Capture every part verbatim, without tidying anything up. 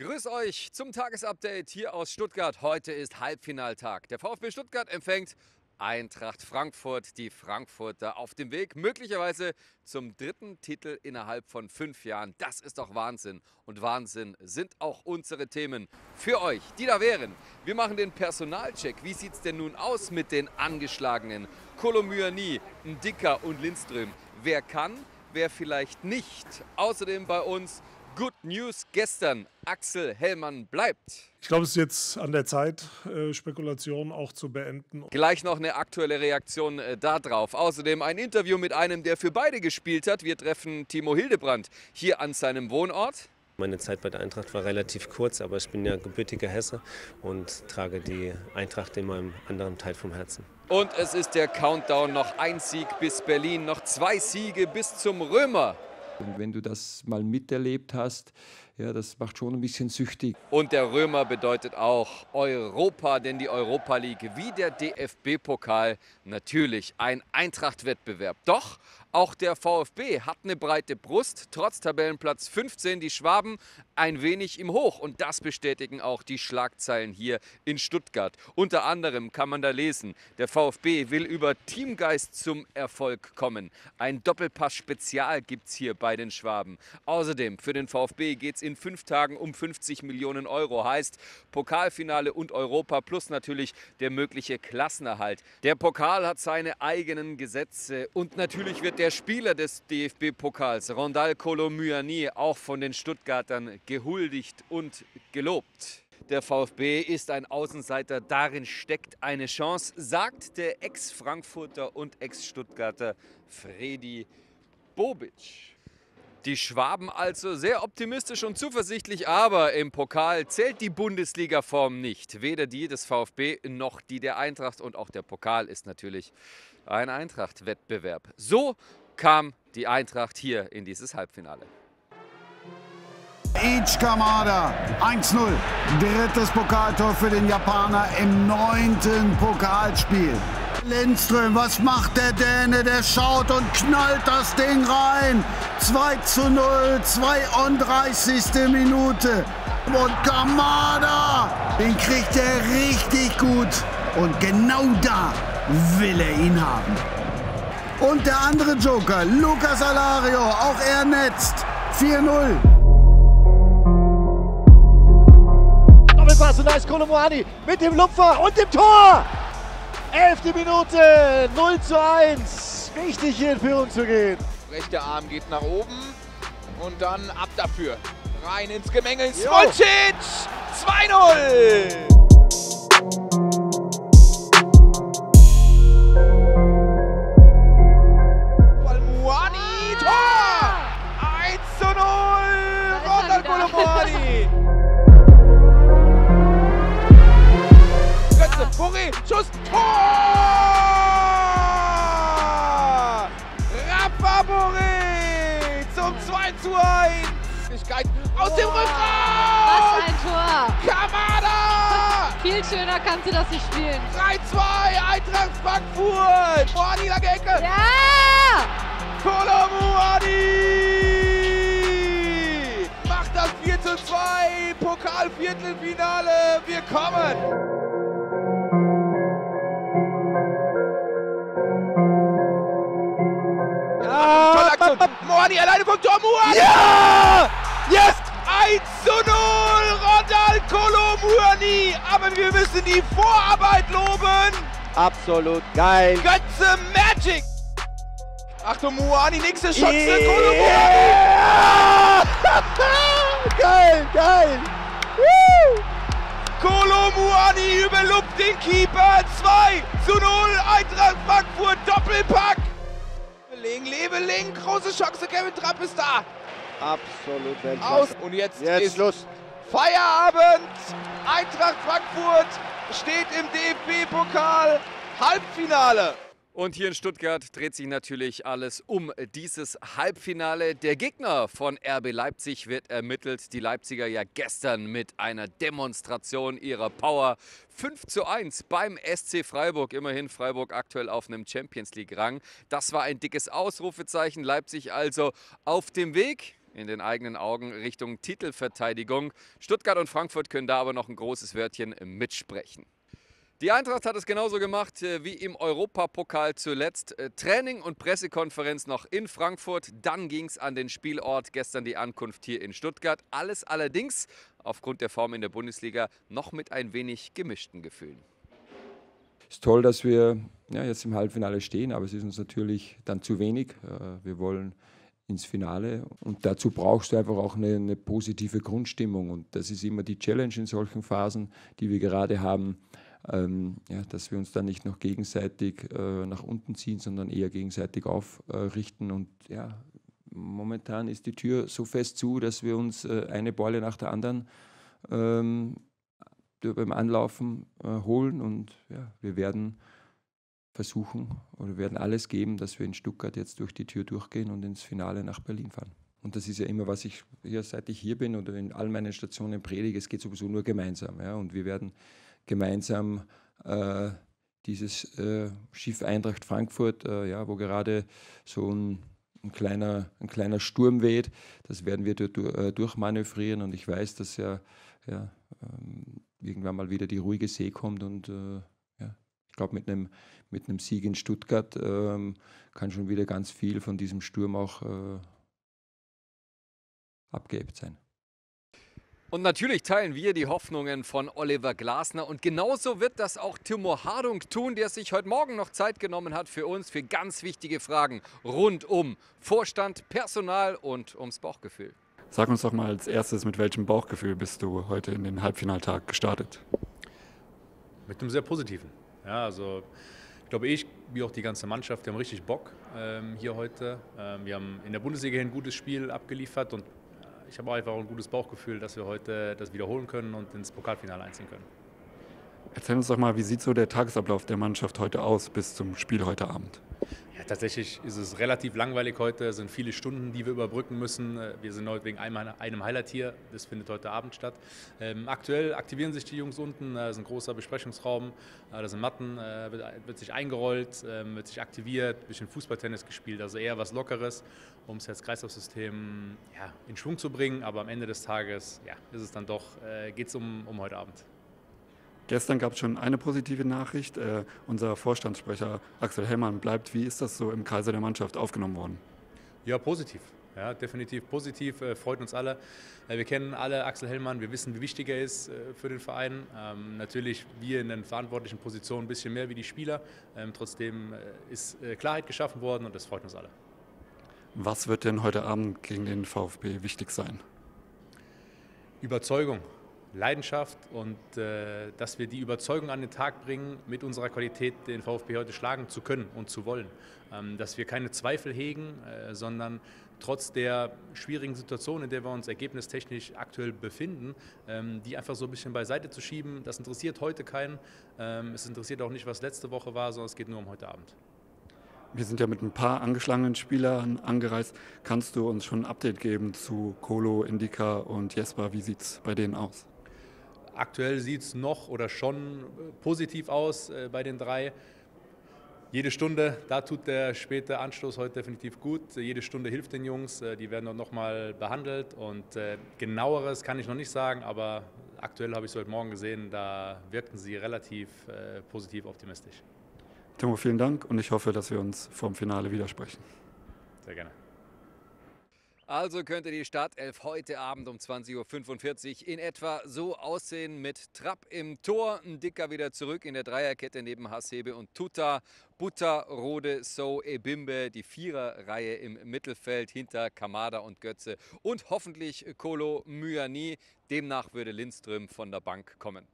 Grüß euch zum Tagesupdate hier aus Stuttgart. Heute ist Halbfinaltag. Der VfB Stuttgart empfängt Eintracht Frankfurt, die Frankfurter auf dem Weg möglicherweise zum dritten Titel innerhalb von fünf Jahren. Das ist doch Wahnsinn. Und Wahnsinn sind auch unsere Themen für euch, die da wären. Wir machen den Personalcheck. Wie sieht es denn nun aus mit den Angeschlagenen? Kolo Muani, Ndicka und Lindström. Wer kann, wer vielleicht nicht. Außerdem bei uns Good News gestern. Axel Hellmann bleibt. Ich glaube, es ist jetzt an der Zeit, Spekulationen auch zu beenden. Gleich noch eine aktuelle Reaktion darauf. Außerdem ein Interview mit einem, der für beide gespielt hat. Wir treffen Timo Hildebrandt hier an seinem Wohnort. Meine Zeit bei der Eintracht war relativ kurz, aber ich bin ja gebürtiger Hesse und trage die Eintracht in meinem anderen Teil vom Herzen. Und es ist der Countdown. Noch ein Sieg bis Berlin, noch zwei Siege bis zum Römer. Und wenn du das mal miterlebt hast, ja, das macht schon ein bisschen süchtig. Und der Römer bedeutet auch Europa, denn die Europa League wie der D F B-Pokal natürlich ein Eintracht-Wettbewerb. Doch auch der VfB hat eine breite Brust, trotz Tabellenplatz fünfzehn, die Schwaben ein wenig im Hoch. Und das bestätigen auch die Schlagzeilen hier in Stuttgart. Unter anderem kann man da lesen, der VfB will über Teamgeist zum Erfolg kommen. Ein Doppelpass-Spezial gibt es hier bei den Schwaben. Außerdem für den VfB geht es in fünf Tagen um fünfzig Millionen Euro. Heißt Pokalfinale und Europa plus natürlich der mögliche Klassenerhalt. Der Pokal hat seine eigenen Gesetze und natürlich wird der Spieler des D F B-Pokals, Rondal Kolo Muani, auch von den Stuttgartern gehuldigt und gelobt. Der VfB ist ein Außenseiter, darin steckt eine Chance, sagt der Ex-Frankfurter und Ex-Stuttgarter Fredi Bobic. Die Schwaben also sehr optimistisch und zuversichtlich, aber im Pokal zählt die Bundesliga-Form nicht. Weder die des VfB noch die der Eintracht. Und auch der Pokal ist natürlich ein Eintracht-Wettbewerb. So kam die Eintracht hier in dieses Halbfinale. Kamada eins null. Drittes Pokaltor für den Japaner im neunten Pokalspiel. Lindström, was macht der Däne? Der schaut und knallt das Ding rein. zwei zu null, zweiunddreißigste Minute. Und Kamada, den kriegt er richtig gut. Und genau da will er ihn haben. Und der andere Joker, Lucas Alario, auch er netzt. vier null. Und da ist Kolo Muani mit dem Lupfer und dem Tor! Elfte Minute, null zu eins. Wichtig, hier in Führung zu gehen. Rechter Arm geht nach oben und dann ab dafür. Rein ins Gemenge. Smolcic! zwei null! Muani, Tor! eins zu null! Rondal Kolo Muani! Boré, Schuss, Tor! Rafa Boré zum zwei zu eins. Aus dem Rückraum! Was ein Tor! Kamada! Viel schöner kannst du das nicht spielen. drei zwei, Eintracht Frankfurt! Muani, lange Ecke! Ja! Kolo Muani! Macht das vier zu zwei, Pokal-Viertelfinale, wir kommen! Muani alleine vom Tor, Muani! Ja! Yes! eins zu null, Rondal Kolo Muani! Aber wir müssen die Vorarbeit loben! Absolut geil! Götze Magic! Achtung, Muani, nächste Chance, yeah. Kolo Muani! Geil, geil! Woo. Kolo Muani überlupft den Keeper, zwei zu null, Eintracht Frankfurt, Doppelpack! Link, lebe Link, große Chance, Kevin Trapp ist da. Absolut Weltklasse. Und jetzt, jetzt ist Schluss. Feierabend. Eintracht Frankfurt steht im D F B-Pokal Halbfinale. Und hier in Stuttgart dreht sich natürlich alles um dieses Halbfinale. Der Gegner von R B Leipzig wird ermittelt. Die Leipziger ja gestern mit einer Demonstration ihrer Power. fünf zu eins beim S C Freiburg. Immerhin Freiburg aktuell auf einem Champions League-Rang. Das war ein dickes Ausrufezeichen. Leipzig also auf dem Weg in den eigenen Augen Richtung Titelverteidigung. Stuttgart und Frankfurt können da aber noch ein großes Wörtchen mitsprechen. Die Eintracht hat es genauso gemacht wie im Europapokal zuletzt. Training und Pressekonferenz noch in Frankfurt. Dann ging es an den Spielort, gestern die Ankunft hier in Stuttgart. Alles allerdings aufgrund der Form in der Bundesliga noch mit ein wenig gemischten Gefühlen. Es ist toll, dass wir ja, jetzt im Halbfinale stehen, aber es ist uns natürlich dann zu wenig. Wir wollen ins Finale und dazu brauchst du einfach auch eine, eine positive Grundstimmung. Und das ist immer die Challenge in solchen Phasen, die wir gerade haben. Ähm, ja, dass wir uns dann nicht noch gegenseitig äh, nach unten ziehen, sondern eher gegenseitig aufrichten. Äh, und ja, momentan ist die Tür so fest zu, dass wir uns äh, eine Beule nach der anderen ähm, beim Anlaufen äh, holen. Und ja, wir werden versuchen oder werden alles geben, dass wir in Stuttgart jetzt durch die Tür durchgehen und ins Finale nach Berlin fahren. Und das ist ja immer, was ich hier, seit ich hier bin oder in all meinen Stationen predige, es geht sowieso nur gemeinsam. Ja, und wir werden gemeinsam äh, dieses äh, Schiff Eintracht Frankfurt, äh, ja, wo gerade so ein, ein, kleiner, ein kleiner Sturm weht, das werden wir durch, durch, durchmanövrieren. Und ich weiß, dass ja, ja ähm, irgendwann mal wieder die ruhige See kommt. Und äh, ja, ich glaube, mit einem mit einem Sieg in Stuttgart ähm, kann schon wieder ganz viel von diesem Sturm auch äh, abgeebbt sein. Und natürlich teilen wir die Hoffnungen von Oliver Glasner. Und genauso wird das auch Timo Hardung tun, der sich heute Morgen noch Zeit genommen hat für uns, für ganz wichtige Fragen rund um Vorstand, Personal und ums Bauchgefühl. Sag uns doch mal als erstes, mit welchem Bauchgefühl bist du heute in den Halbfinaltag gestartet? Mit einem sehr positiven. Ja, also ich glaube, ich, wie auch die ganze Mannschaft, wir haben richtig Bock ähm, hier heute. Ähm, wir haben in der Bundesliga ein gutes Spiel abgeliefert und ich habe einfach ein gutes Bauchgefühl, dass wir heute das wiederholen können und ins Pokalfinale einziehen können. Erzähl uns doch mal, wie sieht so der Tagesablauf der Mannschaft heute aus bis zum Spiel heute Abend? Ja, tatsächlich ist es relativ langweilig heute. Es sind viele Stunden, die wir überbrücken müssen. Wir sind heute wegen einem, einem Highlight hier. Das findet heute Abend statt. Ähm, aktuell aktivieren sich die Jungs unten. Das ist ein großer Besprechungsraum. Da sind Matten. Äh, wird, wird sich eingerollt, äh, wird sich aktiviert. Ein bisschen Fußballtennis gespielt. Also eher was Lockeres, um das Herz-Kreislauf-System ja, in Schwung zu bringen. Aber am Ende des Tages ja, ist es dann doch, äh, geht es um, um heute Abend. Gestern gab es schon eine positive Nachricht. Äh, unser Vorstandssprecher Axel Hellmann bleibt. Wie ist das so im Kreise der Mannschaft aufgenommen worden? Ja, positiv. Ja, definitiv positiv. Äh, freut uns alle. Äh, wir kennen alle Axel Hellmann. Wir wissen, wie wichtig er ist äh, für den Verein. Ähm, natürlich wir in den verantwortlichen Positionen ein bisschen mehr wie die Spieler. Ähm, trotzdem äh, ist äh, Klarheit geschaffen worden und das freut uns alle. Was wird denn heute Abend gegen den VfB wichtig sein? Überzeugung. Leidenschaft und äh, dass wir die Überzeugung an den Tag bringen, mit unserer Qualität den VfB heute schlagen zu können und zu wollen. Ähm, dass wir keine Zweifel hegen, äh, sondern trotz der schwierigen Situation, in der wir uns ergebnistechnisch aktuell befinden, ähm, die einfach so ein bisschen beiseite zu schieben, das interessiert heute keinen. Ähm, es interessiert auch nicht, was letzte Woche war, sondern es geht nur um heute Abend. Wir sind ja mit ein paar angeschlagenen Spielern angereist. Kannst du uns schon ein Update geben zu Kolo, Ndicka und Jesper? Wie sieht es bei denen aus? Aktuell sieht es noch oder schon positiv aus äh, bei den drei. Jede Stunde, da tut der späte Anschluss heute definitiv gut. Jede Stunde hilft den Jungs, die werden noch mal behandelt. Und äh, genaueres kann ich noch nicht sagen, aber aktuell habe ich es heute Morgen gesehen, da wirkten sie relativ äh, positiv optimistisch. Timo, vielen Dank und ich hoffe, dass wir uns vorm Finale widersprechen. Sehr gerne. Also könnte die Startelf heute Abend um zwanzig Uhr fünfundvierzig in etwa so aussehen mit Trapp im Tor, Ndicka wieder zurück in der Dreierkette neben Hasebe und Tuta, Butter, Rode, So, Ebimbe, die Viererreihe im Mittelfeld hinter Kamada und Götze und hoffentlich Kolo Muani. Demnach würde Lindström von der Bank kommen.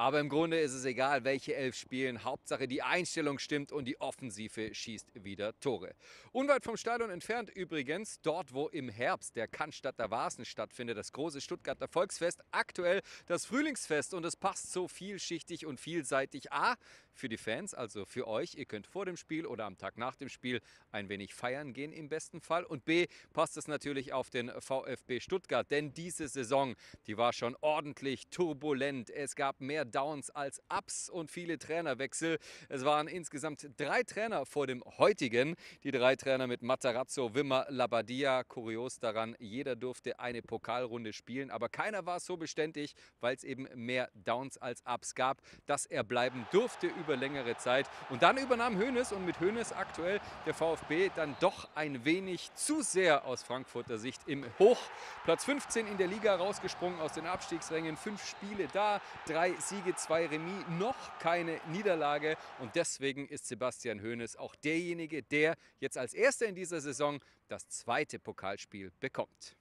Aber im Grunde ist es egal, welche Elf spielen. Hauptsache die Einstellung stimmt und die Offensive schießt wieder Tore. Unweit vom Stadion entfernt übrigens, dort wo im Herbst der Cannstatter Wasen stattfindet, das große Stuttgarter Volksfest, aktuell das Frühlingsfest. Und es passt so vielschichtig und vielseitig. A, für die Fans, also für euch. Ihr könnt vor dem Spiel oder am Tag nach dem Spiel ein wenig feiern gehen im besten Fall. Und B, passt es natürlich auf den VfB Stuttgart. Denn diese Saison, die war schon ordentlich turbulent. Es gab mehr Downs als Ups und viele Trainerwechsel. Es waren insgesamt drei Trainer vor dem heutigen. Die drei Trainer mit Matarazzo, Wimmer, Labadia. Kurios daran, jeder durfte eine Pokalrunde spielen, aber keiner war so beständig, weil es eben mehr Downs als Ups gab, dass er bleiben durfte über längere Zeit. Und dann übernahm Hoeneß und mit Hoeneß aktuell der VfB dann doch ein wenig zu sehr aus Frankfurter Sicht im Hoch. Platz fünfzehn in der Liga, rausgesprungen aus den Abstiegsrängen. Fünf Spiele da, drei Siege, zwei Remis, noch keine Niederlage. Und deswegen ist Sebastian Hoeneß auch derjenige, der jetzt als Erster in dieser Saison das zweite Pokalspiel bekommt.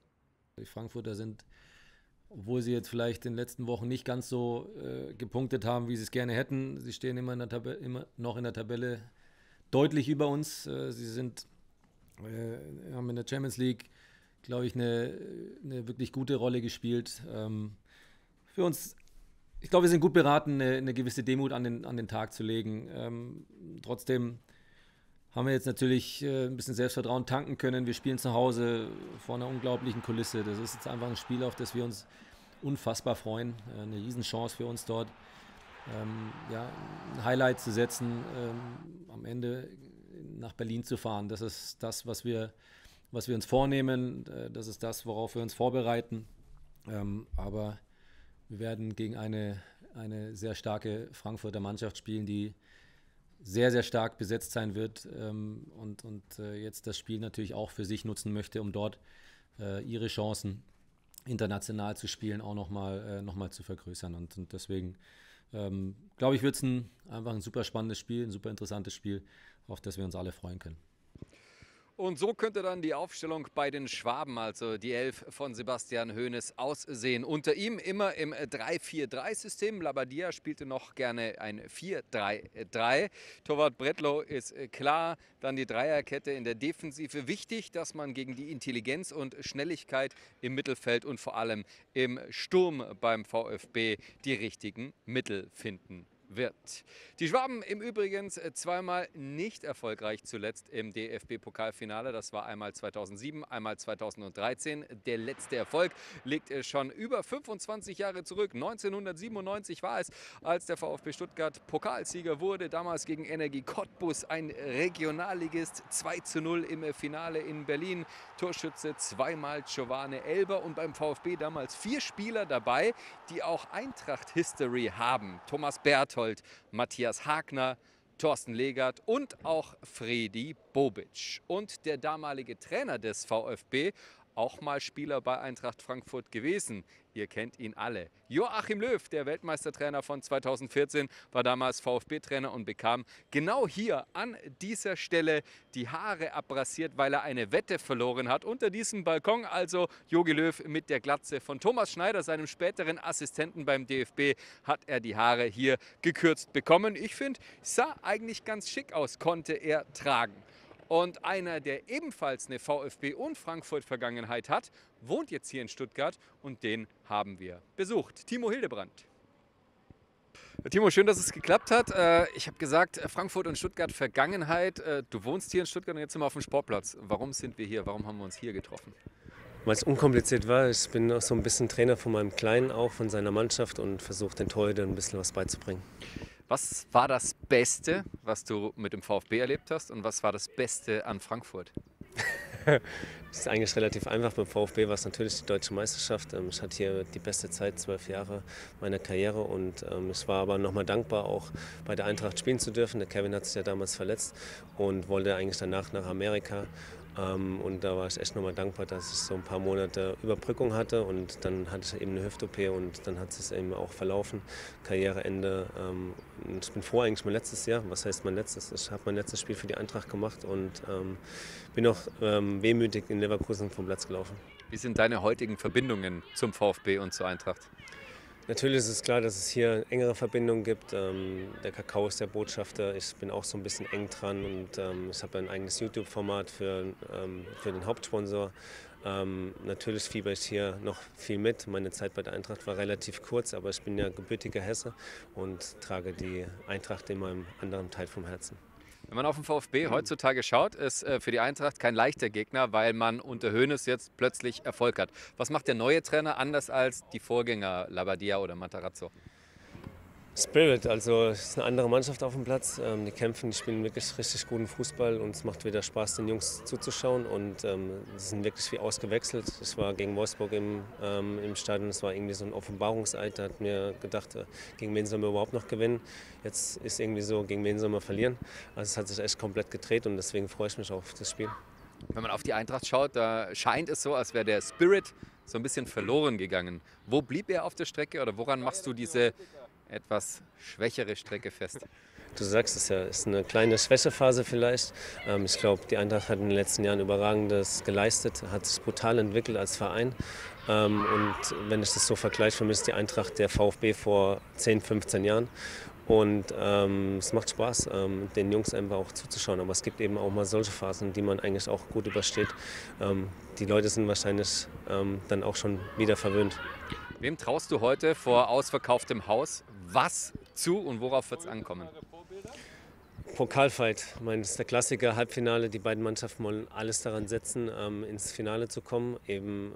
Die Frankfurter sind, obwohl sie jetzt vielleicht in den letzten Wochen nicht ganz so äh, gepunktet haben, wie sie es gerne hätten. Sie stehen immer, in der Tabelle, immer noch in der Tabelle deutlich über uns. Äh, sie sind, äh, haben in der Champions League, glaube ich, eine, eine wirklich gute Rolle gespielt. Ähm, für uns, ich glaube, wir sind gut beraten, eine, eine gewisse Demut an den, an den Tag zu legen. Ähm, trotzdem haben wir jetzt natürlich äh, ein bisschen Selbstvertrauen tanken können. Wir spielen zu Hause vor einer unglaublichen Kulisse. Das ist jetzt einfach ein Spiel, auf das wir uns unfassbar freuen. Äh, eine Riesenchance für uns dort, ähm, ja, ein Highlight zu setzen, ähm, am Ende nach Berlin zu fahren. Das ist das, was wir, was wir uns vornehmen. Äh, das ist das, worauf wir uns vorbereiten. Ähm, aber wir werden gegen eine, eine sehr starke Frankfurter Mannschaft spielen, die sehr, sehr stark besetzt sein wird ähm, und, und äh, jetzt das Spiel natürlich auch für sich nutzen möchte, um dort äh, ihre Chancen international zu spielen, auch nochmal äh, noch mal zu vergrößern. Und, und deswegen, ähm, glaube ich, wird es ein, einfach ein super spannendes Spiel, ein super interessantes Spiel, auf das wir uns alle freuen können. Und so könnte dann die Aufstellung bei den Schwaben, also die Elf von Sebastian Hoeneß, aussehen. Unter ihm immer im drei vier drei System. Labadia spielte noch gerne ein vier drei drei. Torwart Brettloh ist klar. Dann die Dreierkette in der Defensive. Wichtig, dass man gegen die Intelligenz und Schnelligkeit im Mittelfeld und vor allem im Sturm beim VfB die richtigen Mittel finden wird. Die Schwaben im Übrigen zweimal nicht erfolgreich zuletzt im D F B-Pokalfinale. Das war einmal zweitausendsieben, einmal zweitausenddreizehn. Der letzte Erfolg liegt schon über fünfundzwanzig Jahre zurück. neunzehnhundertsiebenundneunzig war es, als der VfB Stuttgart Pokalsieger wurde. Damals gegen Energie Cottbus, ein Regionalligist. zwei zu null im Finale in Berlin. Torschütze zweimal Giovane Elber und beim VfB damals vier Spieler dabei, die auch Eintracht-History haben. Thomas Berth, Matthias Hagner, Thorsten Legat und auch Fredi Bobic. Und der damalige Trainer des VfB, auch mal Spieler bei Eintracht Frankfurt gewesen. Ihr kennt ihn alle. Joachim Löw, der Weltmeistertrainer von zweitausendvierzehn, war damals VfB-Trainer und bekam genau hier an dieser Stelle die Haare abrasiert, weil er eine Wette verloren hat. Unter diesem Balkon also Jogi Löw mit der Glatze von Thomas Schneider, seinem späteren Assistenten beim D F B, hat er die Haare hier gekürzt bekommen. Ich finde, sah eigentlich ganz schick aus, konnte er tragen. Und einer, der ebenfalls eine VfB- und Frankfurt-Vergangenheit hat, wohnt jetzt hier in Stuttgart und den haben wir besucht. Timo Hildebrandt. Timo, schön, dass es geklappt hat. Ich habe gesagt, Frankfurt und Stuttgart Vergangenheit. Du wohnst hier in Stuttgart und jetzt sind wir auf dem Sportplatz. Warum sind wir hier? Warum haben wir uns hier getroffen? Weil es unkompliziert war. Ich bin auch so ein bisschen Trainer von meinem Kleinen, auch von seiner Mannschaft, und versuche den Torhüter ein bisschen was beizubringen. Was war das Beste, was du mit dem VfB erlebt hast, und was war das Beste an Frankfurt? Das ist eigentlich relativ einfach. Beim VfB war es natürlich die deutsche Meisterschaft. Ich hatte hier die beste Zeit, zwölf Jahre meiner Karriere, und ich war aber nochmal dankbar, auch bei der Eintracht spielen zu dürfen. Der Kevin hat sich ja damals verletzt und wollte eigentlich danach nach Amerika. Und da war ich echt nochmal dankbar, dass ich so ein paar Monate Überbrückung hatte, und dann hatte ich eben eine Hüft-O P und dann hat es eben auch verlaufen, Karriereende. Ich bin froh eigentlich mein letztes Jahr, was heißt mein letztes? Ich habe mein letztes Spiel für die Eintracht gemacht und bin auch wehmütig in Leverkusen vom Platz gelaufen. Wie sind deine heutigen Verbindungen zum VfB und zur Eintracht? Natürlich ist es klar, dass es hier engere Verbindungen gibt. Der Kakao ist der Botschafter. Ich bin auch so ein bisschen eng dran und ich habe ein eigenes YouTube-Format für, für den Hauptsponsor. Ähm, natürlich fieber ich hier noch viel mit. Meine Zeit bei der Eintracht war relativ kurz, aber ich bin ja gebürtiger Hesse und trage die Eintracht in meinem anderen Teil vom Herzen. Wenn man auf den VfB heutzutage schaut, ist für die Eintracht kein leichter Gegner, weil man unter Hoeneß jetzt plötzlich Erfolg hat. Was macht der neue Trainer anders als die Vorgänger Labadia oder Matarazzo? Spirit, also es ist eine andere Mannschaft auf dem Platz. Ähm, die kämpfen, die spielen wirklich richtig guten Fußball und es macht wieder Spaß, den Jungs zuzuschauen. Und ähm, sie sind wirklich wie ausgewechselt. Ich war gegen Wolfsburg im, ähm, im Stadion, es war irgendwie so ein Offenbarungseid. Da hat mir gedacht, äh, gegen wen sollen wir überhaupt noch gewinnen? Jetzt ist irgendwie so, gegen wen sollen wir verlieren? Also es hat sich echt komplett gedreht und deswegen freue ich mich auf das Spiel. Wenn man auf die Eintracht schaut, da scheint es so, als wäre der Spirit so ein bisschen verloren gegangen. Wo blieb er auf der Strecke oder woran machst du diese etwas schwächere Strecke fest? Du sagst es ja, es ist eine kleine Schwächephase vielleicht. Ähm, ich glaube, die Eintracht hat in den letzten Jahren Überragendes geleistet, hat sich brutal entwickelt als Verein. Ähm, und wenn ich das so vergleiche, für mich ist die Eintracht der VfB vor zehn, fünfzehn Jahren. Und ähm, es macht Spaß, ähm, den Jungs einfach auch zuzuschauen. Aber es gibt eben auch mal solche Phasen, die man eigentlich auch gut übersteht. Ähm, die Leute sind wahrscheinlich ähm, dann auch schon wieder verwöhnt. Wem traust du heute vor ausverkauftem Haus was zu und worauf wird es ankommen? Pokalfight, ich meine, das ist der Klassiker, Halbfinale. Die beiden Mannschaften wollen alles daran setzen, ähm, ins Finale zu kommen. Eben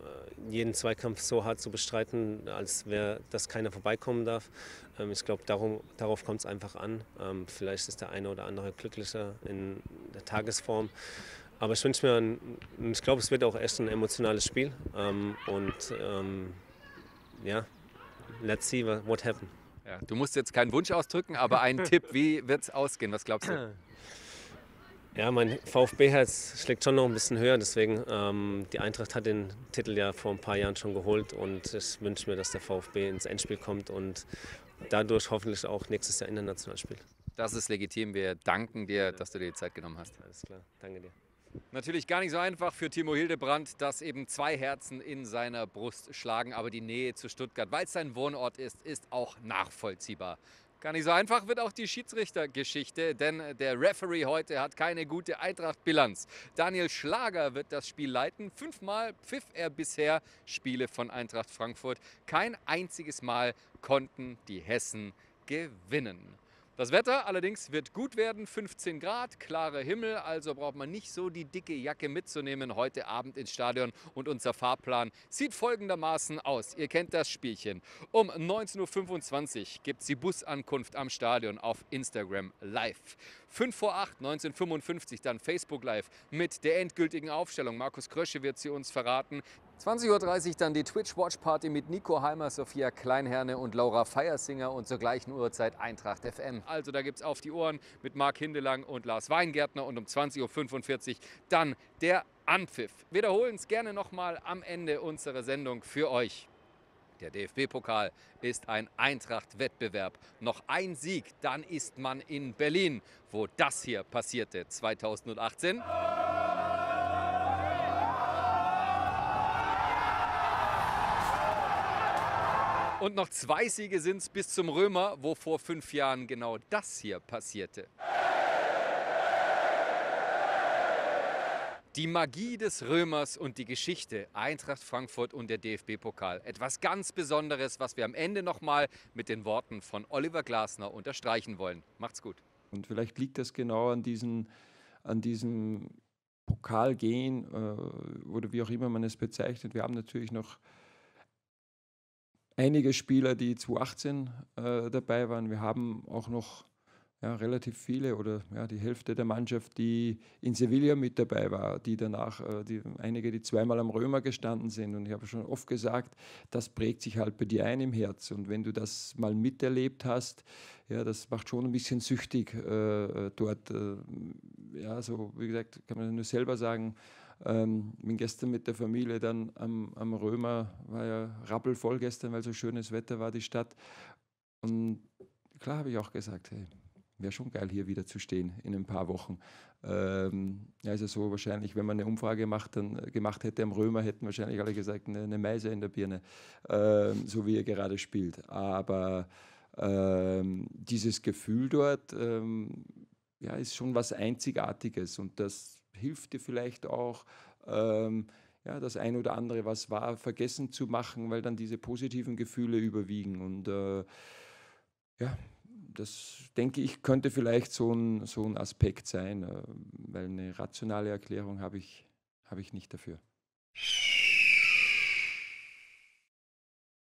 äh, jeden Zweikampf so hart zu bestreiten, als wäre das keiner vorbeikommen darf. Ähm, ich glaube, darauf kommt es einfach an. Ähm, vielleicht ist der eine oder andere glücklicher in der Tagesform. Aber ich wünsche mir, ein, ich glaube, es wird auch echt ein emotionales Spiel. Ähm, und ähm, Ja, let's see what happens. Ja, du musst jetzt keinen Wunsch ausdrücken, aber einen Tipp, wie wird es ausgehen? Was glaubst du? Ja, mein VfB-Herz schlägt schon noch ein bisschen höher, deswegen ähm, die Eintracht hat den Titel ja vor ein paar Jahren schon geholt und ich wünsche mir, dass der VfB ins Endspiel kommt und dadurch hoffentlich auch nächstes Jahr international spielt. Das ist legitim. Wir danken dir, dass du dir die Zeit genommen hast. Alles klar, danke dir. Natürlich gar nicht so einfach für Timo Hildebrandt, dass eben zwei Herzen in seiner Brust schlagen. Aber die Nähe zu Stuttgart, weil es sein Wohnort ist, ist auch nachvollziehbar. Gar nicht so einfach wird auch die Schiedsrichtergeschichte, denn der Referee heute hat keine gute Eintracht-Bilanz. Daniel Schlager wird das Spiel leiten. Fünfmal pfiff er bisher Spiele von Eintracht Frankfurt. Kein einziges Mal konnten die Hessen gewinnen. Das Wetter allerdings wird gut werden, fünfzehn Grad, klarer Himmel, also braucht man nicht so die dicke Jacke mitzunehmen heute Abend ins Stadion. Und unser Fahrplan sieht folgendermaßen aus. Ihr kennt das Spielchen. Um neunzehn Uhr fünfundzwanzig gibt es die Busankunft am Stadion auf Instagram live. fünf vor acht, neunzehn Uhr fünfundfünfzig, dann Facebook live mit der endgültigen Aufstellung. Markus Krösche wird sie uns verraten. zwanzig Uhr dreißig dann die Twitch-Watch-Party mit Nico Heimer, Sophia Kleinherne und Laura Feiersinger und zur gleichen Uhrzeit Eintracht F M. Also da gibt's auf die Ohren mit Marc Hindelang und Lars Weingärtner und um zwanzig Uhr fünfundvierzig dann der Anpfiff. Wiederholen es gerne nochmal am Ende unserer Sendung für euch. Der D F B-Pokal ist ein Eintracht-Wettbewerb. Noch ein Sieg, dann ist man in Berlin, wo das hier passierte zweitausendachtzehn. Und noch zwei Siege sind es bis zum Römer, wo vor fünf Jahren genau das hier passierte. Die Magie des Römers und die Geschichte Eintracht Frankfurt und der D F B-Pokal. Etwas ganz Besonderes, was wir am Ende nochmal mit den Worten von Oliver Glasner unterstreichen wollen. Macht's gut. Und vielleicht liegt das genau an, diesen, an diesem Pokalgehen oder wie auch immer man es bezeichnet. Wir haben natürlich noch einige Spieler, die zweitausendachtzehn äh, dabei waren. Wir haben auch noch ja, relativ viele oder ja, die Hälfte der Mannschaft, die in Sevilla mit dabei war, die danach, die, einige, die zweimal am Römer gestanden sind. Und ich habe schon oft gesagt, das prägt sich halt bei dir ein im Herz. Und wenn du das mal miterlebt hast, ja, das macht schon ein bisschen süchtig äh, dort. Äh, ja, so wie gesagt, kann man nur selber sagen. Ich ähm, bin gestern mit der Familie dann am, am Römer, war ja rappelvoll gestern, weil so schönes Wetter war die Stadt. Und klar habe ich auch gesagt, hey, wäre schon geil, hier wieder zu stehen in ein paar Wochen. Ähm, also so wahrscheinlich, wenn man eine Umfrage macht, dann, gemacht hätte am Römer, hätten wahrscheinlich alle gesagt, eine, eine Meise in der Birne, ähm, so wie er gerade spielt. Aber ähm, dieses Gefühl dort ähm, ja, ist schon was Einzigartiges und das hilft dir vielleicht auch, ähm, ja, das ein oder andere, was war, vergessen zu machen, weil dann diese positiven Gefühle überwiegen. Und äh, ja, das denke ich, könnte vielleicht so ein, so ein Aspekt sein, äh, weil eine rationale Erklärung habe ich, habe ich nicht dafür.